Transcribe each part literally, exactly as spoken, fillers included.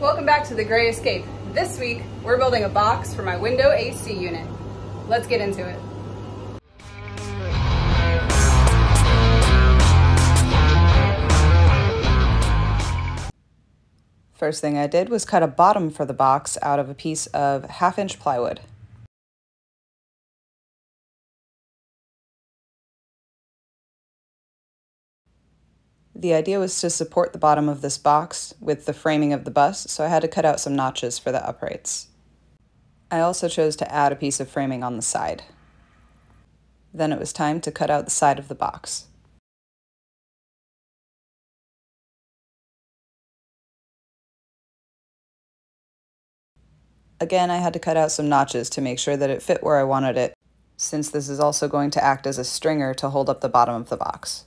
Welcome back to The Grae Escape. This week, we're building a box for my window A C unit. Let's get into it. First thing I did was cut a bottom for the box out of a piece of half-inch plywood. The idea was to support the bottom of this box with the framing of the bus, so I had to cut out some notches for the uprights. I also chose to add a piece of framing on the side. Then it was time to cut out the side of the box. Again, I had to cut out some notches to make sure that it fit where I wanted it, since this is also going to act as a stringer to hold up the bottom of the box.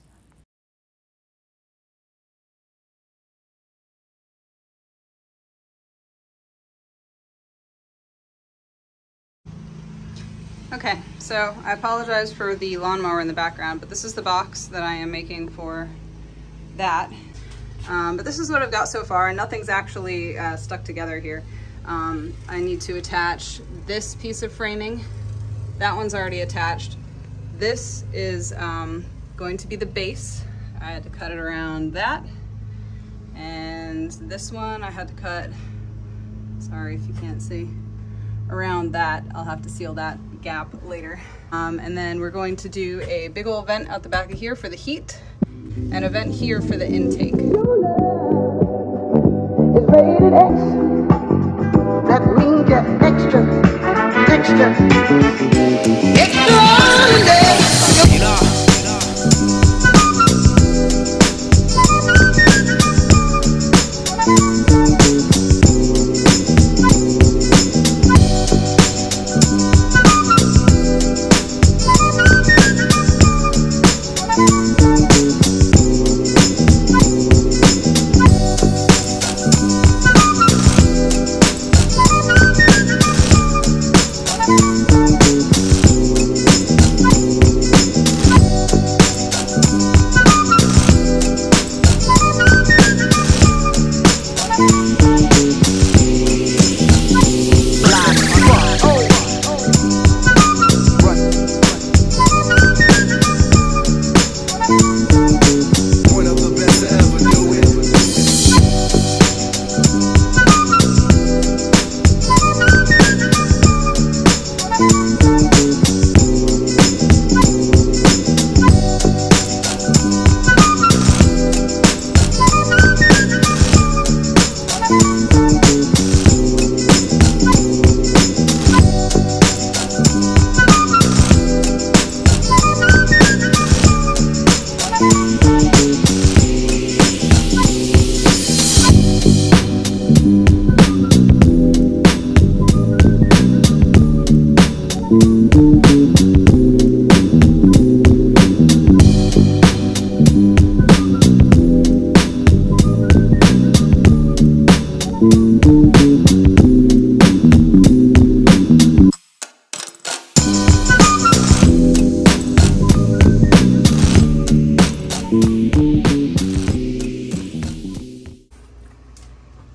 Okay, so I apologize for the lawnmower in the background, but this is the box that I am making for that. Um, but this is what I've got so far, and nothing's actually uh, stuck together here. Um, I need to attach this piece of framing. That one's already attached. This is um, going to be the base. I had to cut it around that. And this one I had to cut, sorry if you can't see, around that. I'll have to seal that gap later. Um, and then we're going to do a big old vent out the back of here for the heat and a vent here for the intake.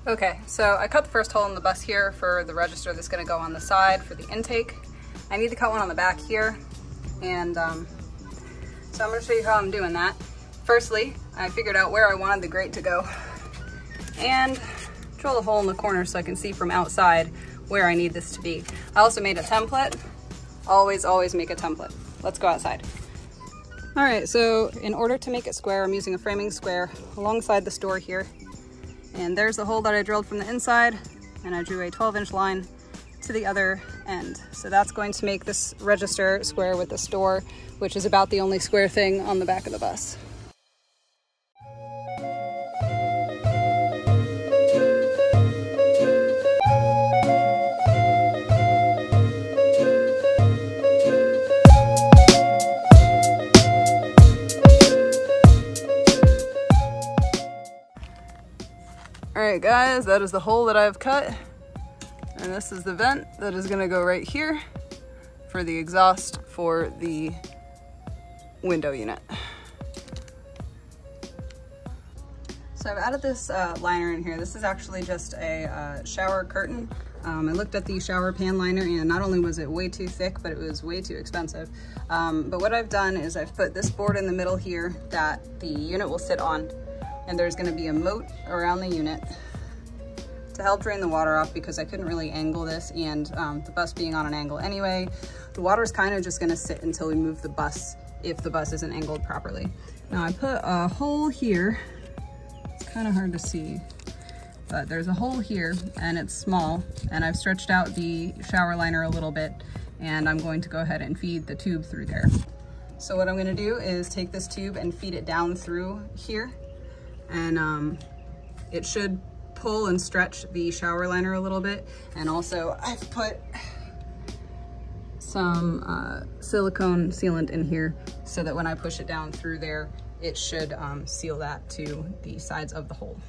Okay, so I cut the first hole in the bus here for the register that's going to go on the side for the intake. I need to cut one on the back here, and um, so I'm going to show you how I'm doing that. Firstly, I figured out where I wanted the grate to go, and drill a hole in the corner so I can see from outside where I need this to be. I also made a template. Always, always make a template. Let's go outside. All right, so in order to make it square, I'm using a framing square alongside the store here. And there's the hole that I drilled from the inside, and I drew a twelve inch line to the other end. So that's going to make this register square with this door, which is about the only square thing on the back of the bus. Alright guys, that is the hole that I've cut, and this is the vent that is going to go right here for the exhaust for the window unit. So I've added this uh, liner in here. This is actually just a uh, shower curtain. Um, I looked at the shower pan liner and not only was it way too thick, but it was way too expensive. Um, but what I've done is I've put this board in the middle here that the unit will sit on, and there's gonna be a moat around the unit to help drain the water off, because I couldn't really angle this, and um, the bus being on an angle anyway, the water's kind of just gonna sit until we move the bus if the bus isn't angled properly. Now I put a hole here, it's kind of hard to see, but there's a hole here and it's small, and I've stretched out the shower liner a little bit, and I'm going to go ahead and feed the tube through there. So what I'm gonna do is take this tube and feed it down through here, and um, it should pull and stretch the shower liner a little bit. And also I've put some uh, silicone sealant in here so that when I push it down through there, it should um, seal that to the sides of the hole.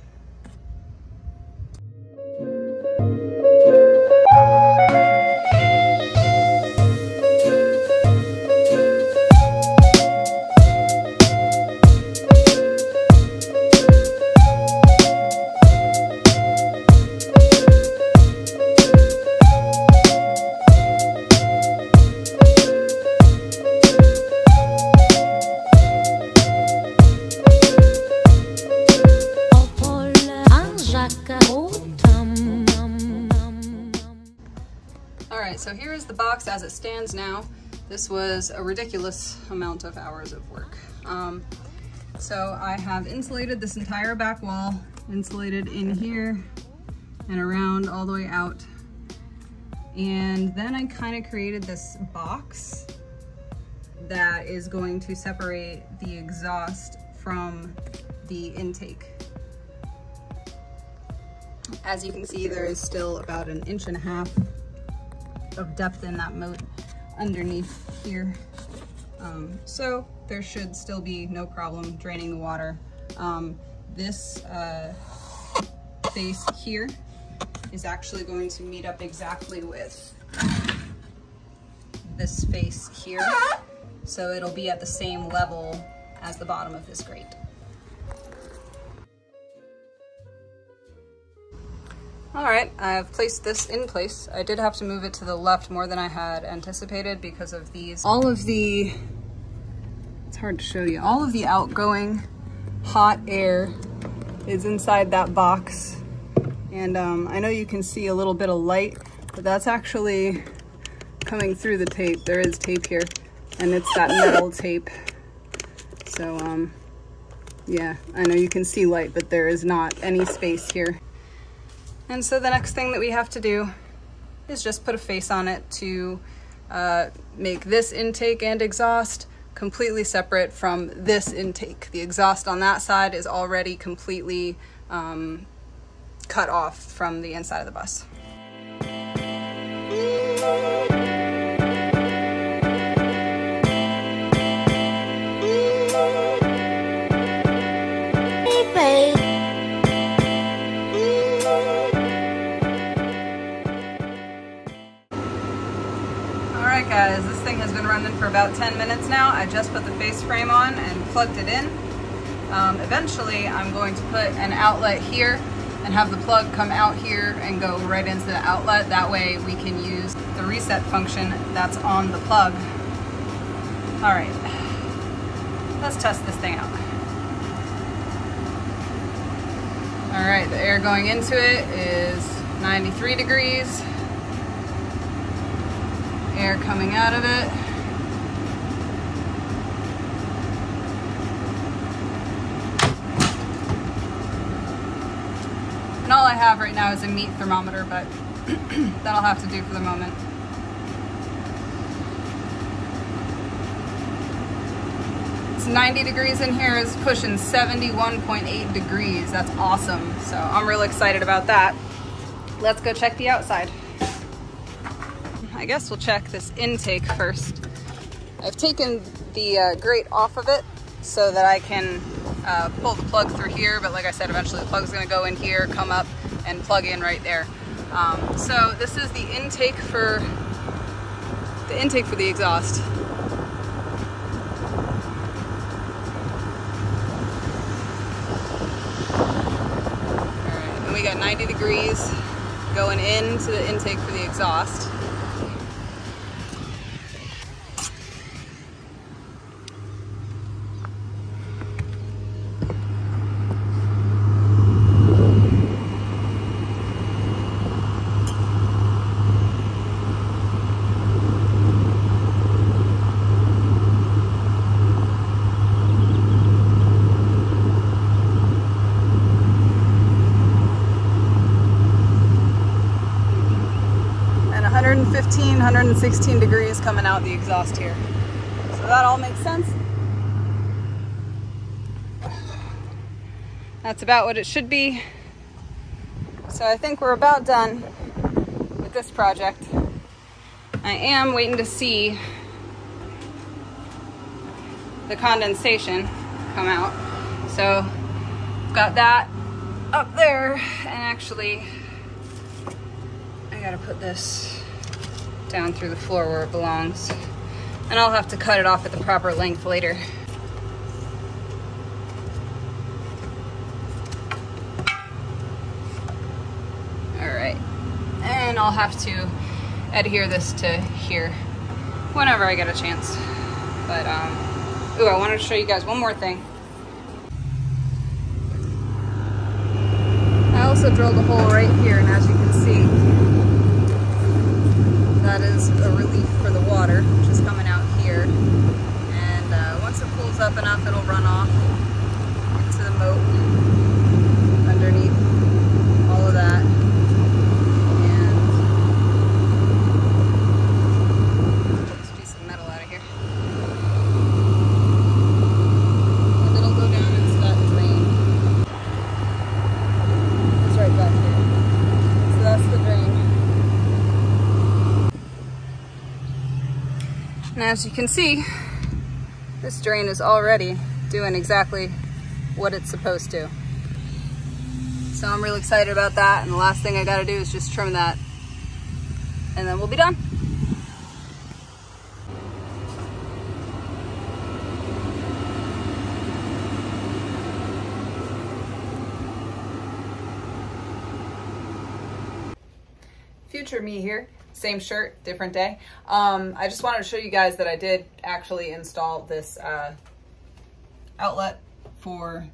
So here is the box as it stands now. This was a ridiculous amount of hours of work. Um, so I have insulated this entire back wall, insulated in here and around all the way out. And then I kind of created this box that is going to separate the exhaust from the intake. As you can see, there is still about an inch and a half of depth in that moat underneath here. Um, so there should still be no problem draining the water. Um, this uh, face here is actually going to meet up exactly with this face here. So it'll be at the same level as the bottom of this grate. All right, I've placed this in place. I did have to move it to the left more than I had anticipated because of these. All of the, it's hard to show you, all of the outgoing hot air is inside that box. And um, I know you can see a little bit of light, but that's actually coming through the tape. There is tape here, and it's that metal tape. So um, yeah, I know you can see light, but there is not any space here. And so the next thing that we have to do is just put a face on it to uh, make this intake and exhaust completely separate from this intake. The exhaust on that side is already completely um, cut off from the inside of the bus. Alright guys, this thing has been running for about ten minutes now. I just put the face frame on and plugged it in. Um, eventually I'm going to put an outlet here and have the plug come out here and go right into the outlet. That way we can use the reset function that's on the plug. Alright, let's test this thing out. Alright, the air going into it is ninety-three degrees. Air coming out of it and all I have right now is a meat thermometer, but that'll have to do for the moment. It's ninety degrees in here, is pushing seventy-one point eight degrees. That's awesome, so I'm real excited about that. Let's go check the outside. I guess we'll check this intake first. I've taken the uh, grate off of it so that I can uh, pull the plug through here, but like I said, eventually the plug's gonna go in here, come up, and plug in right there. Um, so this is the intake for the intake for the exhaust. we got ninety degrees going into the intake for the exhaust. one hundred fifteen, one hundred sixteen degrees coming out the exhaust here. So that all makes sense. That's about what it should be. So I think we're about done with this project. I am waiting to see the condensation come out. So I've got that up there, and actually I gotta put this down through the floor where it belongs, and I'll have to cut it off at the proper length later. All right, and I'll have to adhere this to here whenever I get a chance. But um, ooh, I wanted to show you guys one more thing. I also drilled a hole right here, and as you can see, that is a relief for the water, which is coming out here. And uh, once it cools up enough, it'll run off into the moat underneath all of that. And get this piece of metal out of here. And it'll go down into that drain. It's right back here. So that's the drain. And as you can see, this drain is already doing exactly what it's supposed to. So I'm really excited about that. And the last thing I gotta do is just trim that, and then we'll be done. Future me here. Same shirt, different day. Um, I just wanted to show you guys that I did actually install this uh, outlet for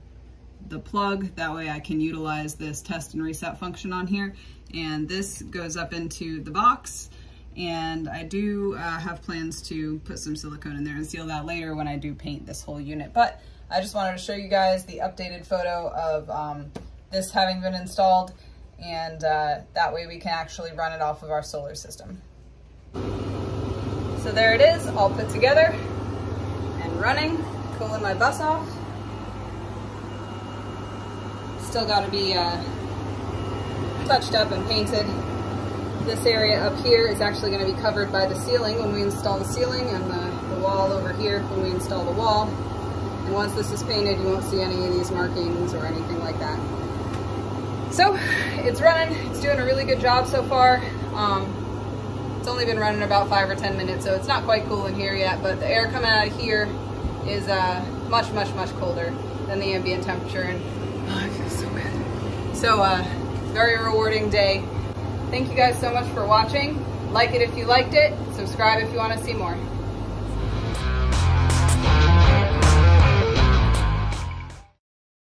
the plug. That way I can utilize this test and reset function on here. And this goes up into the box. And I do uh, have plans to put some silicone in there and seal that later when I do paint this whole unit. But I just wanted to show you guys the updated photo of um, this having been installed. And uh, that way we can actually run it off of our solar system. So there it is, all put together and running, cooling my bus off. Still gotta be uh, touched up and painted. This area up here is actually gonna be covered by the ceiling when we install the ceiling, and the, the wall over here when we install the wall. And once this is painted, you won't see any of these markings or anything like that. So it's running, it's doing a really good job so far. Um, it's only been running about five or ten minutes, so it's not quite cool in here yet, but the air coming out of here is uh, much, much, much colder than the ambient temperature, and oh, it feels so good. So uh, very rewarding day. Thank you guys so much for watching. Like it if you liked it, subscribe if you want to see more.